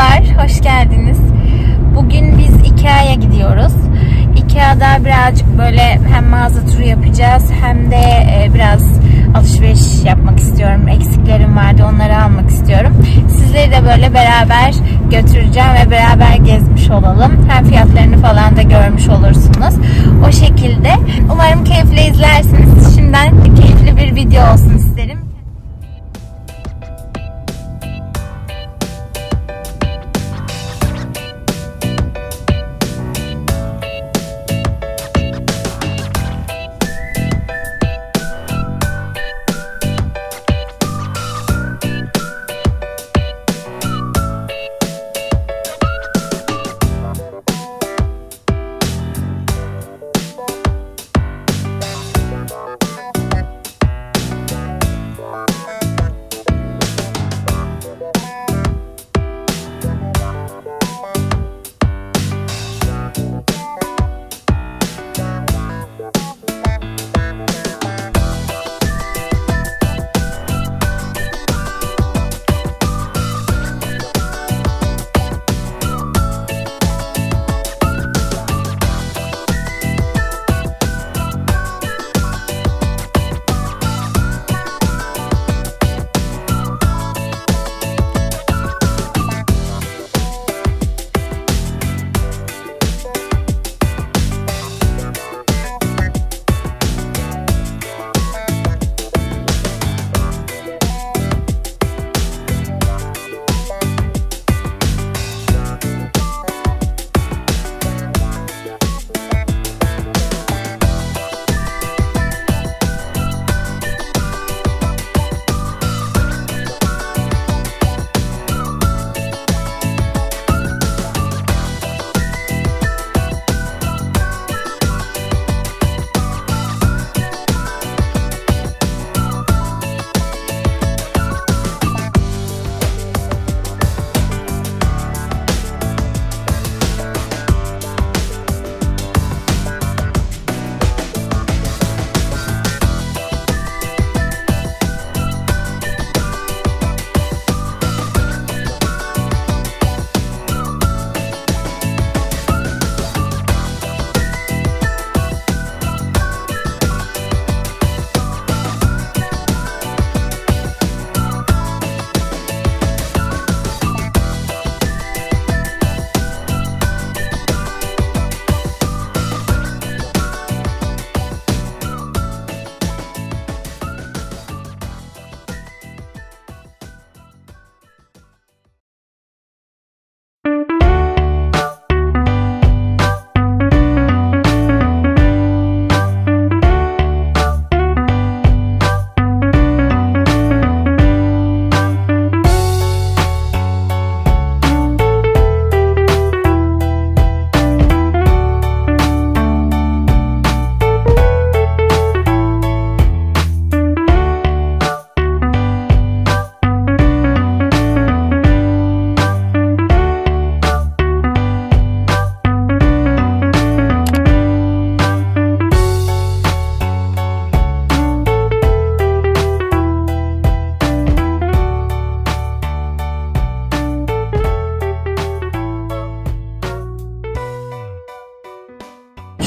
Merhabalar, hoş geldiniz. Bugün biz IKEA'ya gidiyoruz. IKEA'da birazcık böyle hem mağaza turu yapacağız hem de biraz alışveriş yapmak istiyorum. Eksiklerim vardı, onları almak istiyorum. Sizleri de böyle beraber götüreceğim ve beraber gezmiş olalım. Hem fiyatlarını falan da görmüş olursunuz. O şekilde. Umarım keyifle izlersiniz. Şimdiden keyifli bir video olsun isterim.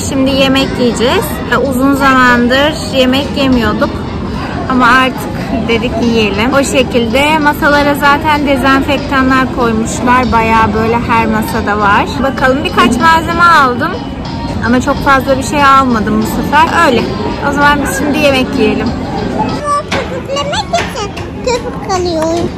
Şimdi yemek yiyeceğiz. Uzun zamandır yemek yemiyorduk ama artık dedik yiyelim. O şekilde masalara zaten dezenfektanlar koymuşlar. Bayağı böyle her masada var. Bakalım, birkaç malzeme aldım ama çok fazla bir şey almadım bu sefer. Öyle. O zaman biz şimdi yemek yiyelim. Yemek için köpük kalıyorum.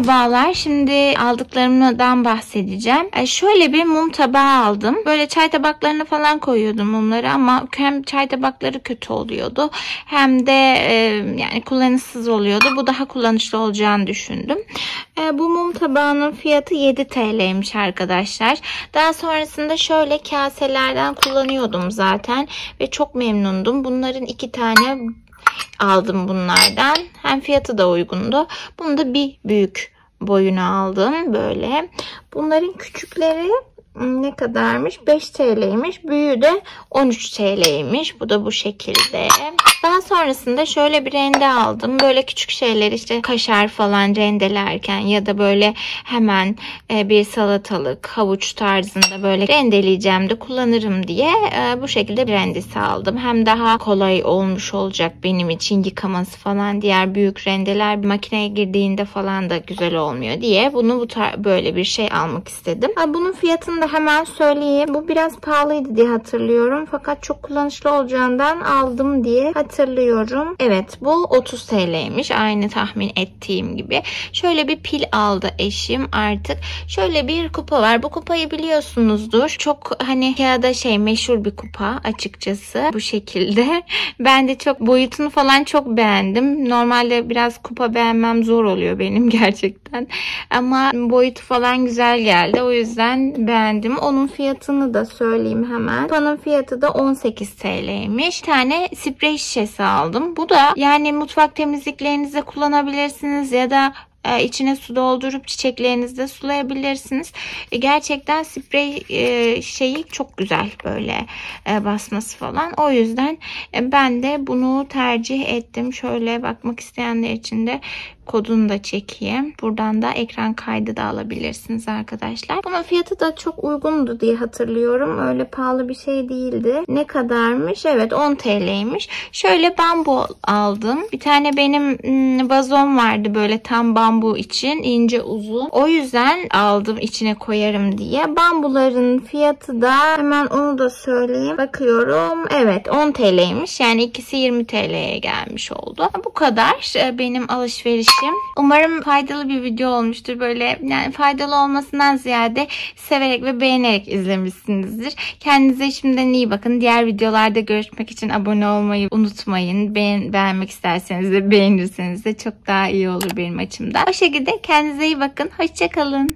Merhabalar. Şimdi aldıklarımdan bahsedeceğim. Şöyle bir mum tabağı aldım. Böyle çay tabaklarına falan koyuyordum mumları ama hem çay tabakları kötü oluyordu hem de yani kullanışsız oluyordu. Bu daha kullanışlı olacağını düşündüm. Bu mum tabağının fiyatı 7 TL'ymiş arkadaşlar. Daha sonrasında şöyle kaselerden kullanıyordum zaten ve çok memnundum. Bunların 2 tane aldım bunlardan. Hem fiyatı da uygundu. Bunu da bir büyük boyuna aldım böyle. Bunların küçükleri ne kadarmış? 5 TL'ymiş. Büyüğü de 13 TL'ymiş. Bu da bu şekilde. Daha sonrasında şöyle bir rende aldım. Böyle küçük şeyler işte kaşar falan rendelerken ya da böyle hemen bir salatalık, havuç tarzında böyle rendeleyeceğim de kullanırım diye bu şekilde bir rendesi aldım. Hem daha kolay olmuş olacak benim için yıkaması falan. Diğer büyük rendeler makineye girdiğinde falan da güzel olmuyor diye bunu böyle bir şey almak istedim. Bunun fiyatını da hemen söyleyeyim. Bu biraz pahalıydı diye hatırlıyorum. Fakat çok kullanışlı olacağından aldım diye hatırlıyorum. Evet, bu 30 TL'ymiş. Aynı tahmin ettiğim gibi. Şöyle bir pil aldı eşim artık. Şöyle bir kupa var. Bu kupayı biliyorsunuzdur. Çok hani IKEA'da meşhur bir kupa açıkçası. Bu şekilde. Ben de çok boyutunu falan çok beğendim. Normalde biraz kupa beğenmem zor oluyor benim gerçekten. Ama boyutu falan güzel geldi. O yüzden beğendim. Onun fiyatını da söyleyeyim hemen. Kupanın fiyatı da 18 TL'ymiş. Bir tane sprey şişesi aldım. Bu da yani mutfak temizliklerinize kullanabilirsiniz ya da içine su doldurup çiçeklerinizi de sulayabilirsiniz. Gerçekten sprey şeyi çok güzel böyle basması falan. O yüzden ben de bunu tercih ettim. Şöyle bakmak isteyenler için de kodunu da çekeyim. Buradan da ekran kaydı da alabilirsiniz arkadaşlar. Bunun fiyatı da çok uygundu diye hatırlıyorum. Öyle pahalı bir şey değildi. Ne kadarmış? Evet, 10 TL'ymiş. Şöyle bambu aldım. Bir tane benim vazom vardı böyle tam bambu için. İnce uzun. O yüzden aldım içine koyarım diye. Bambuların fiyatı da hemen onu da söyleyeyim. Bakıyorum. Evet, 10 TL'ymiş. Yani ikisi 20 TL'ye gelmiş oldu. Bu kadar benim alışveriş. Umarım faydalı bir video olmuştur. Böyle yani faydalı olmasından ziyade severek ve beğenerek izlemişsinizdir. Kendinize şimdiden iyi bakın. Diğer videolarda görüşmek için abone olmayı unutmayın. Beğenmek isterseniz de beğenirseniz de çok daha iyi olur benim açımdan. O şekilde kendinize iyi bakın. Hoşça kalın.